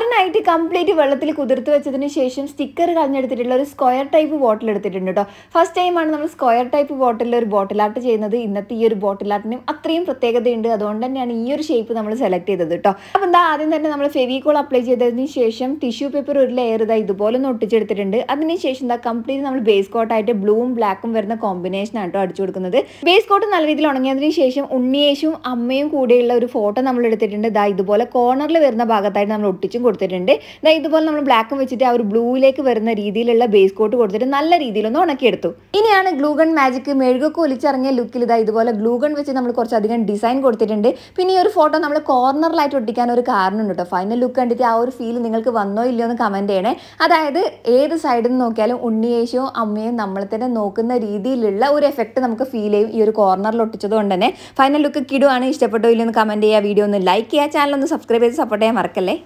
ഒരു night complete വെള്ളത്തിൽ കുതിർത്ത് വെച്ചതിന് ശേഷം സ്റ്റിക്കർ കളഞ്ഞെടുത്തിട്ടുള്ള ഒരു സ്ക്വയർ ടൈപ്പ് ബോട്ടിൽ എടുത്തിട്ടുണ്ട് ട്ടോ. ഫസ്റ്റ് ടൈം ആണ് നമ്മൾ സ്ക്വയർ ടൈപ്പ് ബോട്ടിലിൽ ഒരു ബോട്ടിൽ ആർട്ട് ചെയ്യുന്നത്. ഇന്നത്തെ ഈ ഒരു ബോട്ടിൽ ആർട്ടിന് അത്രയും പ്രത്യേകതയുണ്ട്, അതുകൊണ്ട് തന്നെയാണ് ഈ ഒരു ഷേപ്പ് നമ്മൾ സെലക്ട് ചെയ്തത് കേട്ടോ. അപ്പോൾ എന്താ ആദ്യം തന്നെ നമ്മൾ ഫെവിക്കോൾ അപ്ലൈ ചെയ്തതിന് ശേഷം ടിഷ്യൂ പേപ്പർ ഒരു ലെയർ ഇതാ ഇതുപോലെ ഒന്ന് ഒട്ടിച്ചെടുത്തിട്ടുണ്ട്. അതിനുശേഷം എന്താ കംപ്ലീറ്റ് നമ്മൾ ബേസ് കോട്ടായിട്ട് ബ്ലൂവും ബ്ലാക്കും വരുന്ന കോമ്പിനേഷൻ ആട്ടോ അടിച്ചു കൊടുക്കുന്നത്. ബേസ് കോട്ട് നല്ല രീതിയിൽ ഉണങ്ങിയതിന് ശേഷം ഉണ്ണിയേശും അമ്മയും കൂടെയുള്ള ഒരു ഫോട്ടോ നമ്മൾ എടുത്തിട്ടുണ്ട്. ഇതാ ഇതുപോലെ കോർണറിൽ വരുന്ന ഭാഗത്തായിട്ട് നമ്മൾ ഒട്ടിച്ചും കൊടുത്തിട്ടുണ്ട്. ഇതാ ഇതുപോലെ നമ്മൾ ബ്ലാക്കും വെച്ചിട്ട് ആ ഒരു ബ്ലൂയിലേക്ക് വരുന്ന രീതിയിലുള്ള ബേസ് കോട്ട് കൊടുത്തിട്ട് നല്ല രീതിയിലൊന്ന് ഉണക്കിയെടുത്തു. ഇനിയാണ് ഗ്ലൂഗൺ മാജിക് മെഴുകൊക്കെ ഒലിച്ചിറങ്ങിയ ലുക്കിൽ ഇതാ ഇതുപോലെ ഗ്ലൂഗൺ വെച്ച് നമ്മൾ കുറച്ചധികം ഡിസൈൻ കൊടുത്തിട്ടുണ്ട്. പിന്നെ ഈ ഒരു ഫോട്ടോ നമ്മൾ കോർണറിലായിട്ട് ഒട്ടിക്കാൻ ഒരു കാരണം ഉണ്ട് കേട്ടോ. ഫൈനൽ ലുക്ക് കണ്ടിട്ട് ആ ഒരു ഫീൽ നിങ്ങൾക്ക് വന്നോ ഇല്ലയോ എന്ന് കമൻറ്റ് ചെയ്യണേ. അതായത് ഏത് സൈഡിൽ നിന്ന് നോക്കിയാലും ഉണ്ണിയേശുവും അമ്മയും നമ്മളെ തന്നെ നോക്കുന്ന രീതിയിലുള്ള ഒരു എഫക്റ്റ് നമുക്ക് ഫീൽ ചെയ്യും ഈ ഒരു കോർണറിൽ ഒട്ടിച്ചത് കൊണ്ട് തന്നെ. ഫൈനൽ ലുക്ക് കിടുവാണ്. ഇഷ്ടപ്പെട്ടോ ഇല്ലെന്ന് കമൻറ്റ് ചെയ്യുക, വീഡിയോ ഒന്ന് ലൈക്ക് ചെയ്യുക, ചാനൽ ഒന്ന് സബ്സ്ക്രൈബ് ചെയ്ത് സപ്പോർട്ട് ചെയ്യാൻ മറക്കല്ലേ.